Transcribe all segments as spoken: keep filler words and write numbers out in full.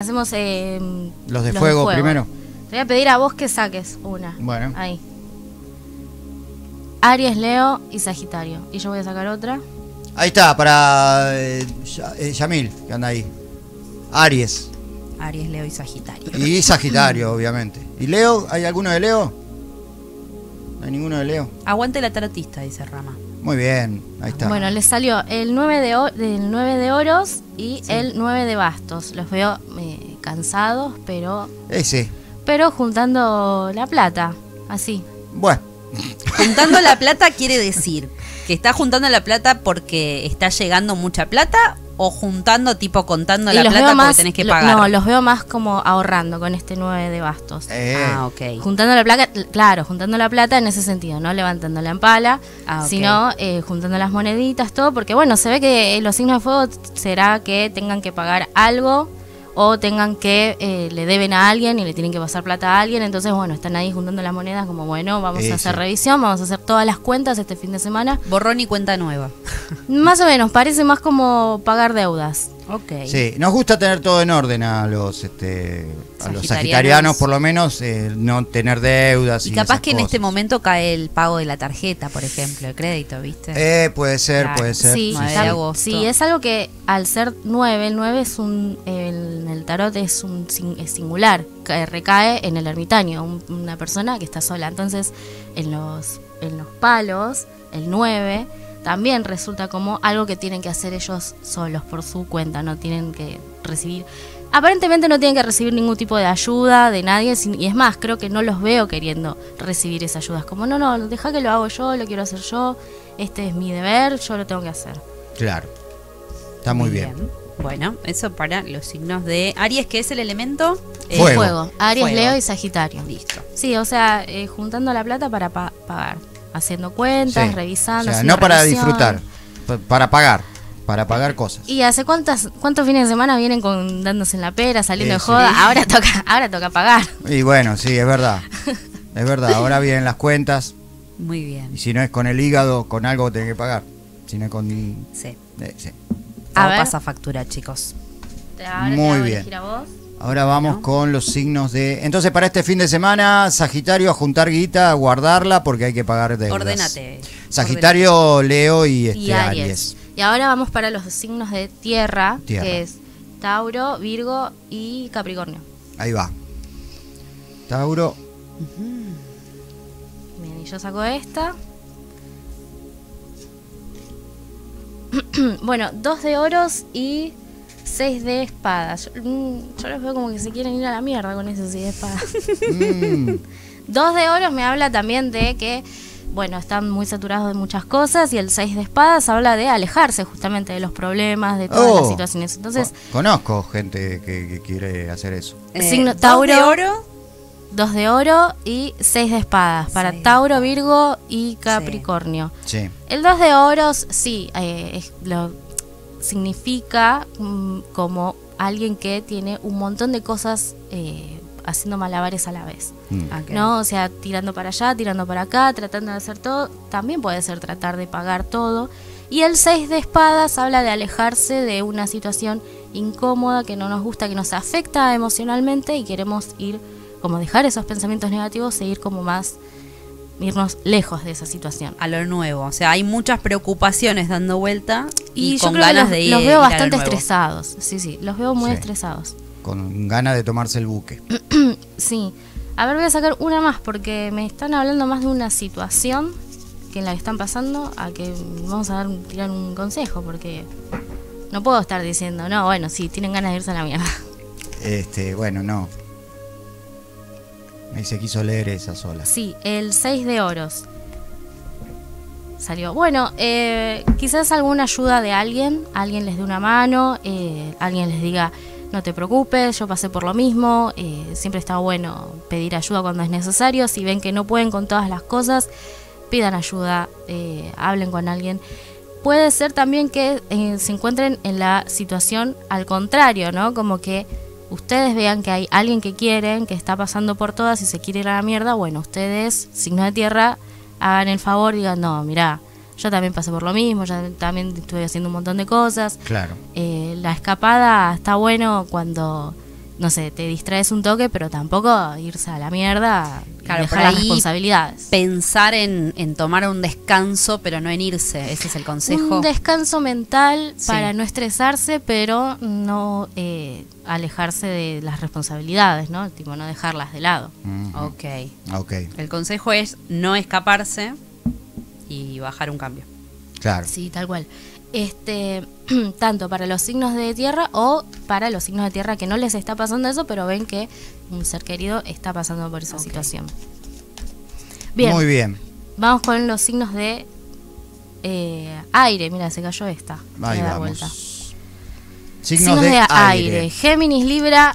Hacemos eh, los de los fuego, fuego primero. Te voy a pedir a vos que saques una. Bueno. Ahí. Aries, Leo y Sagitario. Y yo voy a sacar otra. Ahí está, para eh, Yamil, que anda ahí. Aries. Aries, Leo y Sagitario. Y Sagitario, obviamente. ¿Y Leo? ¿Hay alguno de Leo? No hay ninguno de Leo. Aguante la tarotista, dice Rama. Muy bien, ahí está. Bueno, les salió el nueve de oros y sí, el nueve de bastos. Los veo eh, cansados, pero... Ese. Pero juntando la plata, así. Bueno. Juntando la plata quiere decir que está juntando la plata porque está llegando mucha plata o juntando tipo contando y la plata más, porque tenés que pagar. No, los veo más como ahorrando con este nueve de bastos. Eh. Ah, ok. Juntando la plata, claro, juntando la plata en ese sentido, no levantándola en pala, ah, okay, sino eh, juntando las moneditas, todo, porque bueno, se ve que los signos de fuego será que tengan que pagar algo o tengan que, eh, le deben a alguien y le tienen que pasar plata a alguien, entonces bueno, están ahí juntando las monedas como bueno, vamos Eso. a hacer revisión, vamos a hacer todas las cuentas este fin de semana. Borrón y cuenta nueva. Más o menos, parece más como pagar deudas. Okay. Sí, nos gusta tener todo en orden a los este a los sagitarianos, por lo menos, eh, no tener deudas. Y, y capaz que cosas. En este momento cae el pago de la tarjeta, por ejemplo, el crédito, ¿viste? Eh, puede ser, claro. puede ser. Sí, sí, sí. sí, es algo que al ser nueve, el nueve es un, el, el tarot es un es singular, que recae en el ermitaño, un, una persona que está sola. Entonces, en los, en los palos, el nueve... también resulta como algo que tienen que hacer ellos solos, por su cuenta, no tienen que recibir, aparentemente no tienen que recibir ningún tipo de ayuda de nadie, y es más, creo que no los veo queriendo recibir esa ayuda, es como no, no, deja que lo hago yo, lo quiero hacer yo, este es mi deber, yo lo tengo que hacer. Claro, está muy bien. bien. Bueno, eso para los signos de Aries, que es el elemento... Eh, fuego. fuego. Aries, fuego. Leo y Sagitario. Listo. Sí, o sea, eh, juntando la plata para pa pagar. Haciendo cuentas, sí. revisando. O sea, no para revisión. disfrutar, para pagar, para pagar cosas. ¿Y hace cuántas, cuántos fines de semana vienen con dándose en la pera, saliendo sí, de joda? Sí. Ahora toca, ahora toca pagar. Y bueno, sí, es verdad. Es verdad, ahora vienen las cuentas. Muy bien. Y si no es con el hígado, con algo tenés que pagar. Si no es con... Sí. Eh, sí. Todo pasa factura, chicos. Ahora Muy bien. A vos. Ahora vamos bueno. con los signos de... Entonces, para este fin de semana, Sagitario, a juntar guita, a guardarla, porque hay que pagar deudas. Ordenate. Sagitario, ordenate. Leo y, este y Aries. Aries. Y ahora vamos para los signos de tierra, tierra, que es Tauro, Virgo y Capricornio. Ahí va. Tauro. Uh-huh. Bien, y yo saco esta. Bueno, dos de oros y... seis de espadas. Yo, yo los veo como que se quieren ir a la mierda con esos seis de espadas. Mm. dos de oros me habla también de que, bueno, están muy saturados de muchas cosas, y el seis de espadas habla de alejarse justamente de los problemas, de todas oh, las situaciones. Entonces, conozco gente que, que quiere hacer eso. Eh, signo Tauro, dos de oro y seis de espadas para sí. Tauro, Virgo y Capricornio. Sí. Sí. El dos de oros, sí, eh, es lo... significa mmm, como alguien que tiene un montón de cosas eh, haciendo malabares a la vez, mm. okay. ¿no? O sea, tirando para allá, tirando para acá, tratando de hacer todo, también puede ser tratar de pagar todo. Y el seis de espadas habla de alejarse de una situación incómoda que no nos gusta, que nos afecta emocionalmente, y queremos ir, como dejar esos pensamientos negativos e ir como más... irnos lejos de esa situación. A lo nuevo, o sea, hay muchas preocupaciones dando vuelta y, y con ganas los, de ir. Los veo ir bastante estresados, sí, sí, los veo muy sí. estresados. Con ganas de tomarse el buque. Sí. A ver, voy a sacar una más porque me están hablando más de una situación que en la que están pasando, a que vamos a dar, tirar un consejo, porque no puedo estar diciendo, no, bueno, sí, tienen ganas de irse a la mierda. Este, bueno, no. Ahí se quiso leer esa sola. Sí, el seis de oros. Salió. Bueno, eh, quizás alguna ayuda de alguien, alguien les dé una mano, eh, alguien les diga, no te preocupes, yo pasé por lo mismo, eh, siempre está bueno pedir ayuda cuando es necesario, si ven que no pueden con todas las cosas, pidan ayuda, eh, hablen con alguien. Puede ser también que eh, se encuentren en la situación al contrario, ¿no? Como que... ustedes vean que hay alguien que quieren, que está pasando por todas y se quiere ir a la mierda. Bueno, ustedes, signos de tierra, hagan el favor, digan, no, mirá, yo también pasé por lo mismo, yo también estuve haciendo un montón de cosas. Claro. Eh, la escapada está bueno cuando no sé, te distraes un toque, pero tampoco irse a la mierda, claro, y dejar las responsabilidades. Pensar en, en tomar un descanso, pero no en irse, ese es el consejo. Un descanso mental, sí, para no estresarse, pero no eh, alejarse de las responsabilidades, ¿no? Tipo, no dejarlas de lado. Uh-huh. Okay. Ok. El consejo es no escaparse y bajar un cambio. Claro. Sí, tal cual. Este, tanto para los signos de tierra o para los signos de tierra que no les está pasando eso, pero ven que un ser querido está pasando por esa, okay, situación. Bien. Muy bien. Vamos con los signos de eh, aire. Mira, se cayó esta. Ahí vamos. Vuelta. Signos, signos de, de aire. aire. Géminis, Libra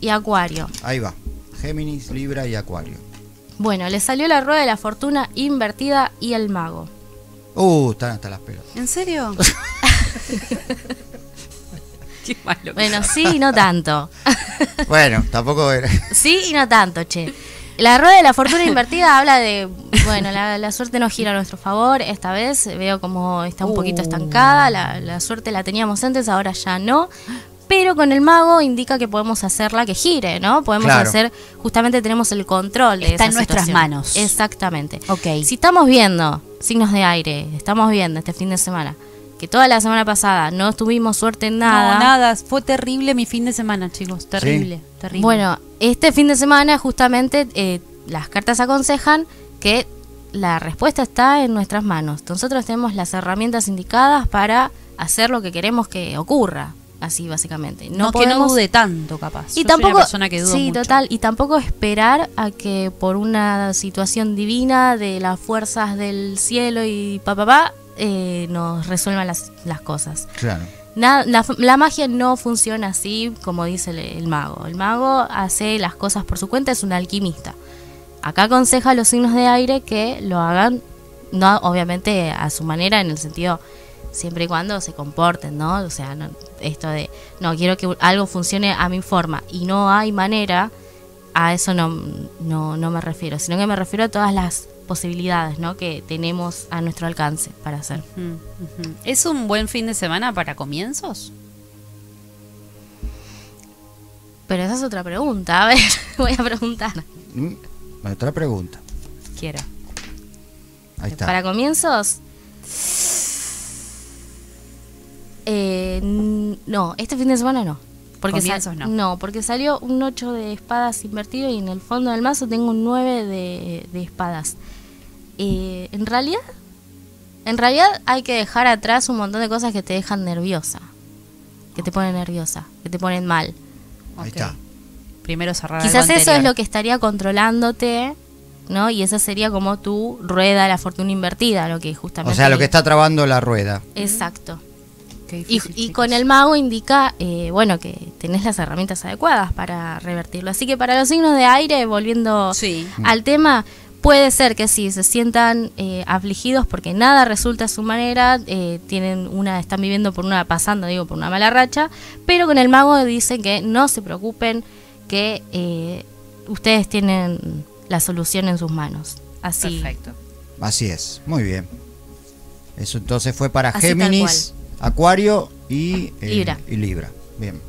y Acuario. Ahí va. Géminis, Libra y Acuario. Bueno, les salió la rueda de la fortuna invertida y el mago. Uh, están hasta las pelotas. ¿En serio? Qué malo. Bueno, sí y no tanto. Bueno, tampoco era. Sí y no tanto, che. La rueda de la fortuna invertida habla de, bueno, la, la suerte no gira a nuestro favor. Esta vez veo como está un uh. poquito estancada. La, la suerte la teníamos antes, ahora ya no. Pero con el mago indica que podemos hacerla que gire, ¿no? Podemos, claro, hacer, justamente tenemos el control de Está esa en nuestras situación. manos. Exactamente. Okay. Si estamos viendo signos de aire, estamos viendo este fin de semana, que toda la semana pasada no tuvimos suerte en nada. No, nada, fue terrible mi fin de semana, chicos, terrible, ¿sí? terrible. Bueno, este fin de semana justamente eh, las cartas aconsejan que la respuesta está en nuestras manos. Nosotros tenemos las herramientas indicadas para hacer lo que queremos que ocurra. Así básicamente. No, no podemos, que no dude tanto, capaz. Y Yo tampoco, soy una persona que dudo sí, mucho. total. Y tampoco esperar a que por una situación divina de las fuerzas del cielo y papá, papá, eh, nos resuelvan las, las cosas. Claro. Nada, la, la magia no funciona así como dice el, el mago. El mago hace las cosas por su cuenta, es un alquimista. Acá aconseja a los signos de aire que lo hagan, no, obviamente a su manera, en el sentido, siempre y cuando se comporten, ¿no? O sea, no, esto de, no, quiero que algo funcione a mi forma y no hay manera, a eso no, no, no me refiero, sino que me refiero a todas las posibilidades, ¿no?, que tenemos a nuestro alcance para hacer. Uh-huh, uh-huh. ¿Es un buen fin de semana para comienzos? Pero esa es otra pregunta, a ver, voy a preguntar. Mm, otra pregunta. Quiero. Ahí está. ¿Para comienzos? Eh, no, este fin de semana no. Porque sal, no. no, porque salió un ocho de espadas invertido y en el fondo del mazo tengo un nueve de, de espadas. Eh, en realidad, en realidad hay que dejar atrás un montón de cosas que te dejan nerviosa, que te ponen nerviosa, que te ponen mal. Ahí okay. está. Primero cerrar. Quizás algo eso es lo que estaría controlándote, ¿no? Y esa sería como tu rueda de la fortuna invertida, lo que justamente. O sea, lo que está trabando la rueda. Exacto. Difícil, y, y con el mago indica, eh, bueno, que tenés las herramientas adecuadas para revertirlo. Así que para los signos de aire, volviendo sí. al tema, puede ser que sí, se sientan eh, afligidos porque nada resulta a su manera, eh, tienen una, están viviendo por una, pasando, digo, por una mala racha, pero con el mago dicen que no se preocupen, que eh, ustedes tienen la solución en sus manos. Así. Perfecto. Así es, muy bien. Eso entonces fue para Así Géminis. Acuario y, eh, Libra. y Libra. Bien.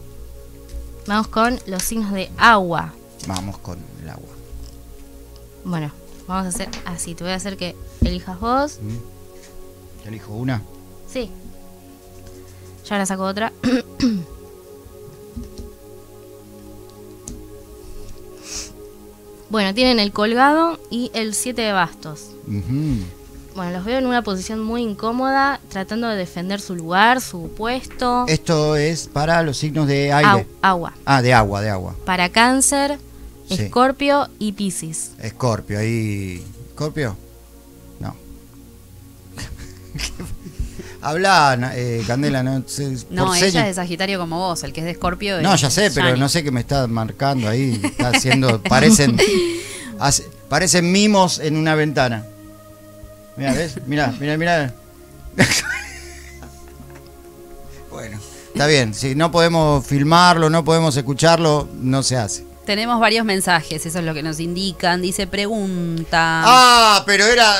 Vamos con los signos de agua. Vamos con el agua. Bueno, vamos a hacer así. Te voy a hacer que elijas vos. ¿Te elijo una? Sí. Ya ahora saco otra. Bueno, tienen el colgado y el siete de bastos. Uh-huh. Bueno, los veo en una posición muy incómoda, tratando de defender su lugar, su puesto. Esto es para los signos de aire. Au, agua. Ah, de agua, de agua. Para Cáncer, sí. Escorpio y Piscis. Escorpio, ahí. ¿Escorpio? No. Habla, eh, Candela, no sé. No, por ella señas. Es de Sagitario como vos, el que es de Escorpio. No, ya sé, pero Shani. no sé qué me está marcando ahí. Está haciendo. Parecen, hace, parecen mimos en una ventana. Mira, ¿ves? Mira, mira, mira. Bueno, está bien. Si no podemos filmarlo, no podemos escucharlo, no se hace. Tenemos varios mensajes, eso es lo que nos indican. Dice, pregunta. Ah, pero era...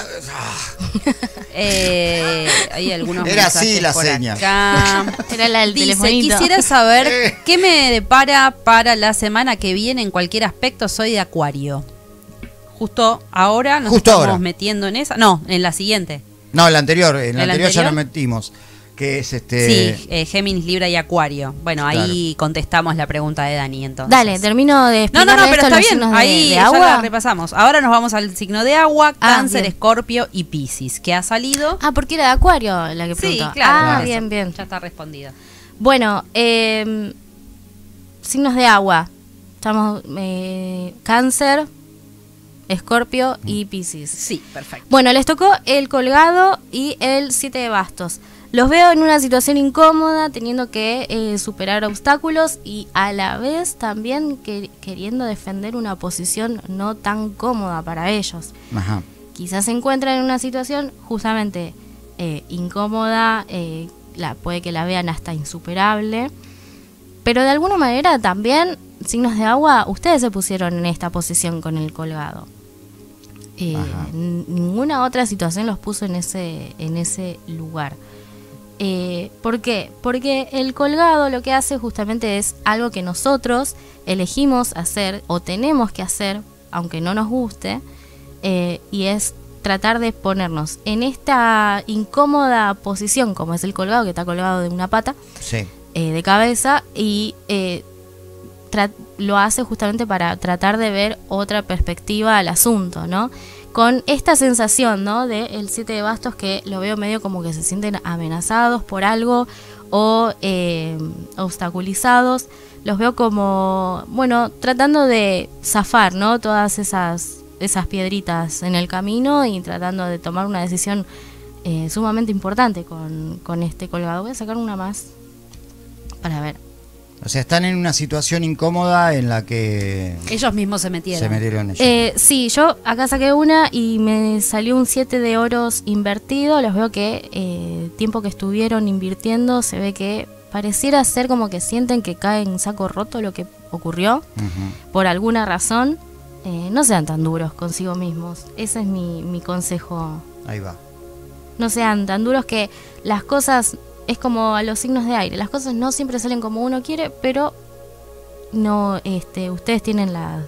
eh, hay algunos era mensajes así la por seña. Acá. Era la del Dice, telefonito. Quisiera saber eh. qué me depara para la semana que viene en cualquier aspecto. Soy de Acuario. Justo ahora nos Justo estamos ahora. metiendo en esa. No, en la siguiente. No, en la anterior. En la anterior, anterior ya nos metimos. Que es este... Sí, eh, Géminis, Libra y Acuario. Bueno, claro. Ahí contestamos la pregunta de Dani, entonces. Dale, termino de explicar. No, no, no, pero está bien. Ahí de, de ya agua. La repasamos. Ahora nos vamos al signo de agua, ah, Cáncer, bien. Escorpio y Piscis, que ha salido... Ah, porque era de Acuario la que preguntó. Sí, claro. Ah, bien, bien. Ya está respondida. Bueno, eh, signos de agua. Estamos... Eh, cáncer, Escorpio y Piscis. Sí, perfecto. Bueno, les tocó el Colgado y el siete de Bastos. Los veo en una situación incómoda, teniendo que eh, superar obstáculos y a la vez también que, queriendo defender una posición no tan cómoda para ellos. Ajá. Quizás se encuentran en una situación justamente eh, incómoda, eh, la, puede que la vean hasta insuperable, pero de alguna manera también, signos de agua, ustedes se pusieron en esta posición con el Colgado. Eh, ninguna otra situación los puso en ese, en ese lugar. Eh, ¿Por qué? Porque el Colgado lo que hace justamente es algo que nosotros elegimos hacer o tenemos que hacer, aunque no nos guste, eh, y es tratar de ponernos en esta incómoda posición, como es el Colgado, que está colgado de una pata, sí. eh, de cabeza, y eh, lo hace justamente para tratar de ver otra perspectiva al asunto, ¿no? Con esta sensación, ¿no? Del siete de Bastos, que lo veo medio como que se sienten amenazados por algo o eh, obstaculizados. Los veo como, bueno, tratando de zafar, ¿no? Todas esas, esas piedritas en el camino y tratando de tomar una decisión eh, sumamente importante con, con este Colgado. Voy a sacar una más para ver. O sea, están en una situación incómoda en la que... Ellos mismos se metieron. Se metieron ellos. Eh, sí, yo acá saqué una y me salió un siete de oros invertido. Los veo que eh, el tiempo que estuvieron invirtiendo, se ve que pareciera ser como que sienten que cae en saco roto lo que ocurrió. Uh-huh. Por alguna razón, eh, no sean tan duros consigo mismos. Ese es mi, mi consejo. Ahí va. No sean tan duros, que las cosas... Es como a los signos de aire. Las cosas no siempre salen como uno quiere, pero no, este, ustedes tienen la,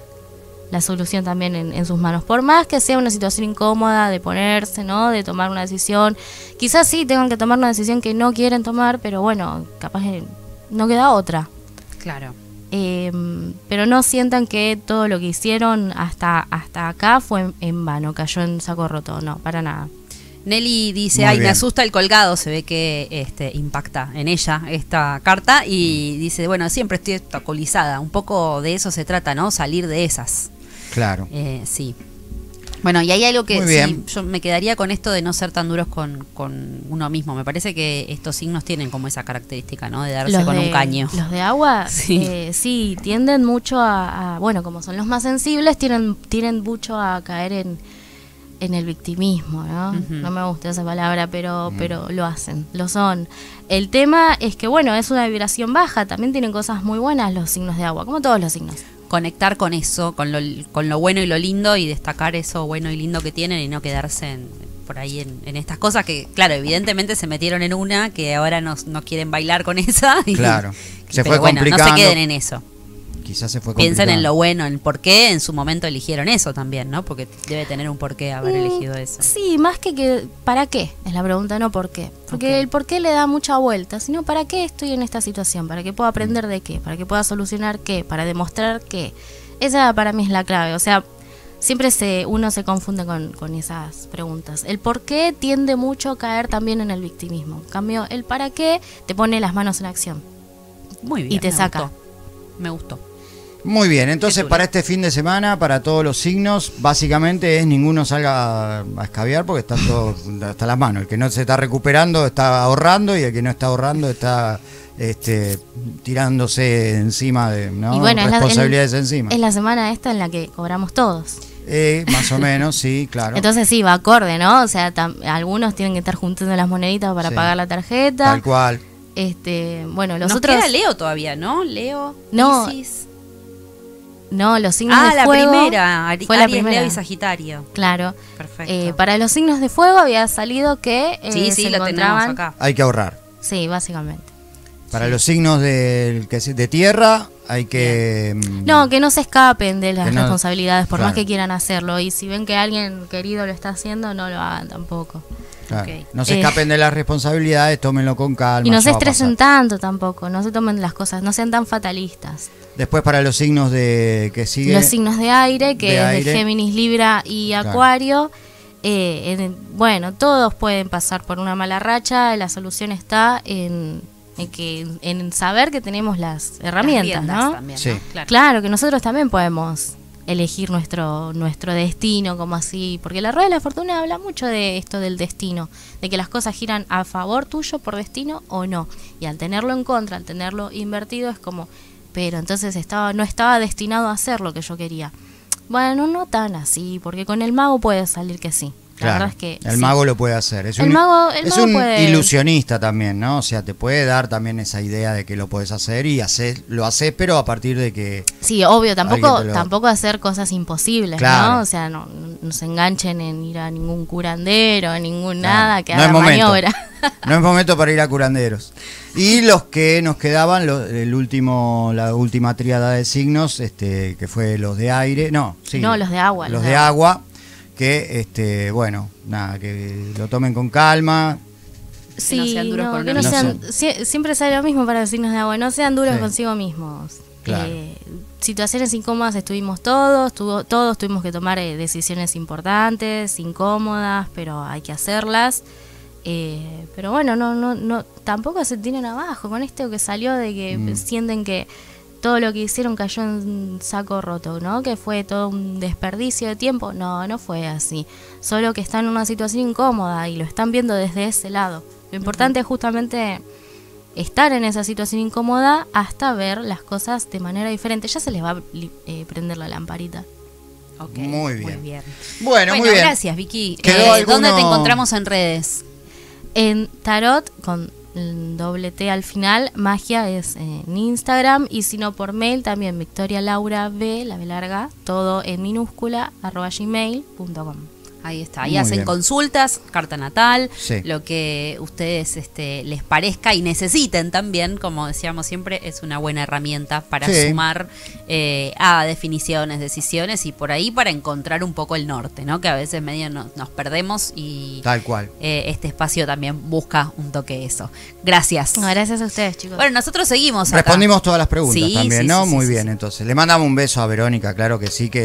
la solución también en, en sus manos. Por más que sea una situación incómoda de ponerse, ¿no? De tomar una decisión. Quizás sí tengan que tomar una decisión que no quieren tomar, pero bueno, capaz que no queda otra. Claro. Eh, pero no sientan que todo lo que hicieron hasta, hasta acá fue en, en vano, cayó en saco roto. No, para nada. Nelly dice, muy ay, bien. Me asusta el Colgado, se ve que este, impacta en ella esta carta y dice, bueno, siempre estoy obstaculizada, un poco de eso se trata, ¿no? Salir de esas. Claro. Eh, sí. Bueno, y hay algo que sí, yo me quedaría con esto de no ser tan duros con, con uno mismo. Me parece que estos signos tienen como esa característica, ¿no? De darse los con de, un caño. Los de agua, sí, eh, sí tienden mucho a, a, bueno, como son los más sensibles, tienen, tienen mucho a caer en... en el victimismo, ¿no? Uh-huh. No me gusta esa palabra, pero, uh-huh. pero lo hacen, lo son. El tema es que, bueno, es una vibración baja, también tienen cosas muy buenas los signos de agua, como todos los signos. Conectar con eso, con lo, con lo bueno y lo lindo, y destacar eso bueno y lindo que tienen y no quedarse en, por ahí en, en estas cosas que, claro, evidentemente se metieron en una, que ahora no, no quieren bailar con esa. Y, claro, se fue bueno, complicando. No se queden en eso. Quizás se fue complicado. Piensen en lo bueno, en por qué en su momento eligieron eso también, ¿no? Porque debe tener un porqué haber mm, elegido eso. Sí, más que, que para qué es la pregunta, no por qué. Porque okay. el por qué le da mucha vuelta, sino para qué estoy en esta situación, para qué puedo aprender de qué, para qué pueda solucionar qué, para demostrar qué. Esa para mí es la clave, o sea, siempre se, uno se confunde con, con esas preguntas. El por qué tiende mucho a caer también en el victimismo. En cambio, el para qué te pone las manos en acción. Muy bien, y te me saca. Gustó. Me gustó. Muy bien, entonces para este fin de semana, para todos los signos, básicamente es ninguno salga a escabiar porque está todo hasta las manos. El que no se está recuperando está ahorrando y el que no está ahorrando está este, tirándose encima de ¿no? y bueno, responsabilidades es la, es, encima. Es la semana esta en la que cobramos todos. Eh, más o menos, sí, claro. Entonces sí, va acorde, ¿no? O sea, tam, algunos tienen que estar juntando las moneditas para sí, pagar la tarjeta. Tal cual. Este, bueno, los Nos otros... queda Leo todavía, ¿no? Leo, no. Isis. No, los signos ah, de la fuego. Ah, la primera, Ari, fue Aries, la primera. Leo y Sagitario. Claro. Perfecto. Eh, para los signos de fuego había salido que eh, sí, sí, se lo encontraban... acá. Hay que ahorrar. Sí, básicamente. Para sí. los signos de, de tierra hay que... No, que no se escapen de las no, responsabilidades, por claro. más que quieran hacerlo. Y si ven que alguien querido lo está haciendo, no lo hagan tampoco. Claro. Okay. No se escapen eh. de las responsabilidades, tómenlo con calma. Y no se estresen tanto tampoco, no se tomen las cosas, no sean tan fatalistas. Después para los signos de que sigue... Los signos de aire, que de es aire. de Géminis, Libra y Acuario. Claro. Eh, en, bueno, todos pueden pasar por una mala racha, la solución está en... En, que, en saber que tenemos las herramientas, las ¿no? También, sí. ¿no? Claro. claro, que nosotros también podemos elegir nuestro, nuestro destino, como así, porque la rueda de la fortuna habla mucho de esto del destino, de que las cosas giran a favor tuyo por destino o no, y al tenerlo en contra, al tenerlo invertido, es como, pero entonces estaba, no estaba destinado a hacer lo que yo quería. Bueno, no tan así, porque con el mago puede salir que sí. Claro, es que, el sí. mago lo puede hacer. Es el un, mago, el es mago un puede... ilusionista también, ¿no? O sea, te puede dar también esa idea de que lo puedes hacer y haces, lo haces, pero a partir de que... Sí, obvio, tampoco, lo... tampoco hacer cosas imposibles, claro. ¿no? O sea, no, no se enganchen en ir a ningún curandero, ningún claro. nada, que no haga es maniobra. No es momento para ir a curanderos. Y los que nos quedaban, lo, el último, la última tríada de signos, este, que fue los de aire, no, sí. No, los de agua. Los, los de agua. agua Que, este, bueno, nada, que lo tomen con calma. Sí, que no sean duros no, con que no no sean, sean. Siempre sale lo mismo para los signos de agua, no sean duros sí. consigo mismos. Claro. Eh, situaciones incómodas estuvimos todos, tu, todos tuvimos que tomar eh, decisiones importantes, incómodas, pero hay que hacerlas. Eh, pero bueno, no, no, no, tampoco se tienen abajo con esto que salió de que mm. sienten que... todo lo que hicieron cayó en saco roto, ¿no? Que fue todo un desperdicio de tiempo. No, no fue así. Solo que están en una situación incómoda y lo están viendo desde ese lado. Lo importante es justamente estar en esa situación incómoda hasta ver las cosas de manera diferente. Ya se les va a eh, prender la lamparita. Okay, muy bien. Muy bien. Bueno, bueno muy bien. Gracias, Vicky. Eh, alguno... ¿Dónde te encontramos en redes? En Tarot con... doble T al final, magia es en Instagram, y si no por mail también Victoria Laura B, la B larga, todo en minúscula, arroba gmail punto com. Ahí está, ahí hacen bien. consultas, carta natal, sí. lo que ustedes este, les parezca y necesiten también, como decíamos siempre, es una buena herramienta para sí. sumar eh, a definiciones, decisiones y por ahí para encontrar un poco el norte, ¿no? Que a veces medio nos, nos perdemos y tal cual. Eh, este espacio también busca un toque eso. Gracias. No, gracias a ustedes, chicos. Bueno, nosotros seguimos acá. Respondimos todas las preguntas sí, también, sí, ¿no? Sí, Muy sí, bien, sí. entonces. Le mandamos un beso a Verónica, claro que sí, que